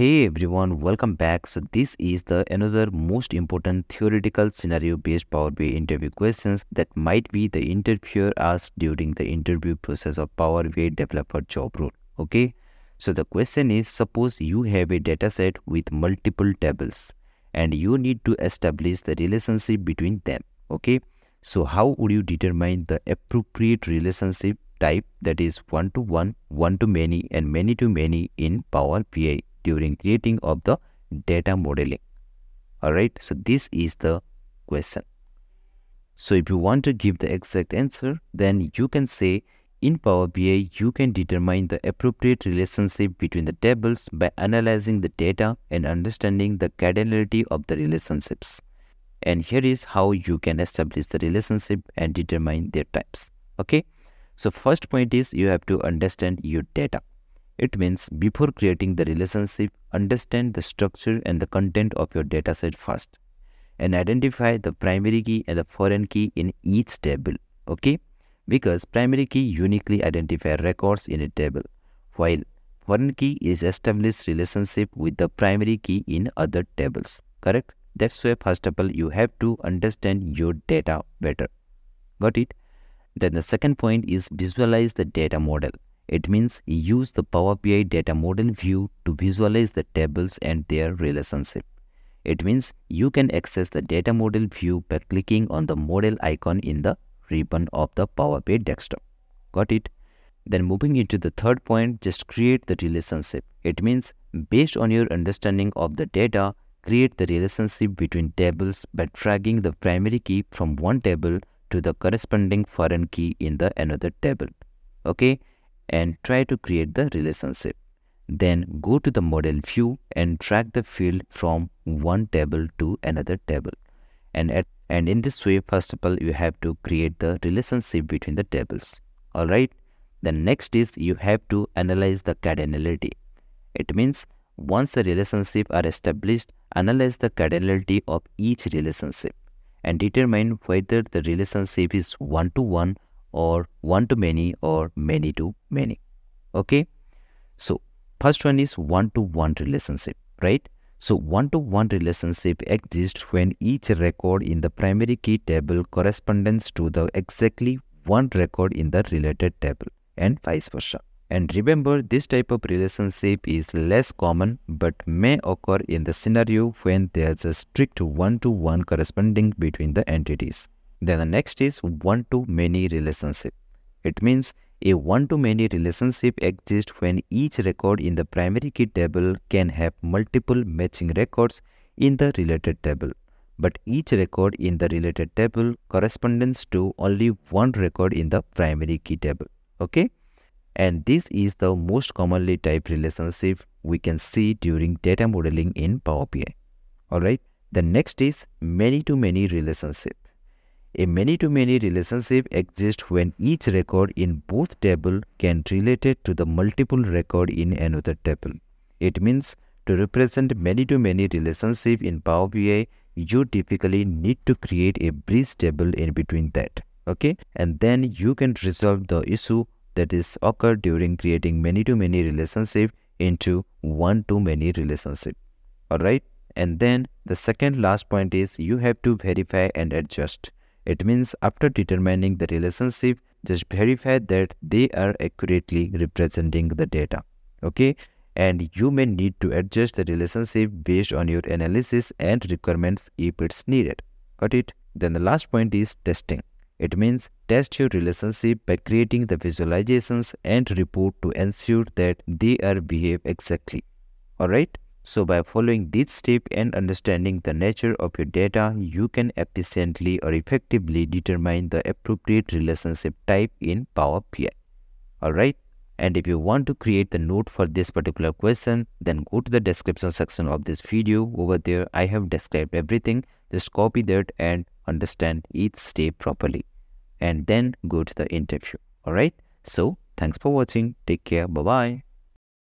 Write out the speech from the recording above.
Hey everyone, welcome back. So this is the another most important theoretical scenario based Power BI interview questions that might be the interviewer asked during the interview process of Power BI developer job role. Okay, so the question is, suppose you have a dataset with multiple tables and you need to establish the relationship between them. Okay, so how would you determine the appropriate relationship type, that is one-to-one, one-to-many and many-to-many in Power BI during creating of the data modeling? Alright, so this is the question. So if you want to give the exact answer, then you can say in Power BI, you can determine the appropriate relationship between the tables by analyzing the data and understanding the cardinality of the relationships. And here is how you can establish the relationship and determine their types. Okay, so first point is you have to understand your data. It means before creating the relationship, understand the structure and the content of your dataset first and identify the primary key and the foreign key in each table. Okay, because primary key uniquely identify records in a table, while foreign key is established relationship with the primary key in other tables. Correct? That's why first of all you have to understand your data better. Got it? Then the second point is visualize the data model. It means use the Power BI data model view to visualize the tables and their relationship. It means you can access the data model view by clicking on the model icon in the ribbon of the Power BI desktop. Got it? Then moving into the third point, just create the relationship. It means based on your understanding of the data, create the relationship between tables by dragging the primary key from one table to the corresponding foreign key in the another table. Okay, and try to create the relationship. Then go to the model view and drag the field from one table to another table. And in this way, first of all, you have to create the relationship between the tables. Alright, the next is you have to analyze the cardinality. It means once the relationships are established, analyze the cardinality of each relationship and determine whether the relationship is one-to-one or one-to-many or many-to-many. Okay, so first one is one-to-one relationship, right? So one-to-one relationship exists when each record in the primary key table corresponds to the exactly one record in the related table and vice versa. And remember, this type of relationship is less common but may occur in the scenario when there's a strict one-to-one corresponding between the entities. Then the next is one-to-many relationship. It means a one-to-many relationship exists when each record in the primary key table can have multiple matching records in the related table, but each record in the related table corresponds to only one record in the primary key table. Okay, and this is the most commonly typed relationship we can see during data modeling in Power BI. Alright, the next is many-to-many relationship. A many-to-many relationship exists when each record in both tables can relate it to the multiple record in another table. It means to represent many-to-many relationship in Power BI, you typically need to create a bridge table in between that. Okay, and then you can resolve the issue that is occurred during creating many-to-many relationship into one-to-many relationship. Alright, and then the second last point is you have to verify and adjust. It means after determining the relationship, just verify that they are accurately representing the data. Okay, and you may need to adjust the relationship based on your analysis and requirements if it's needed. Got it? Then the last point is testing. It means test your relationship by creating the visualizations and report to ensure that they are behave exactly. Alright? So by following this step and understanding the nature of your data, you can efficiently or effectively determine the appropriate relationship type in Power BI. Alright? And if you want to create the note for this particular question, then go to the description section of this video. Over there, I have described everything. Just copy that and understand each step properly. And then go to the interview. Alright? So, thanks for watching. Take care. Bye-bye.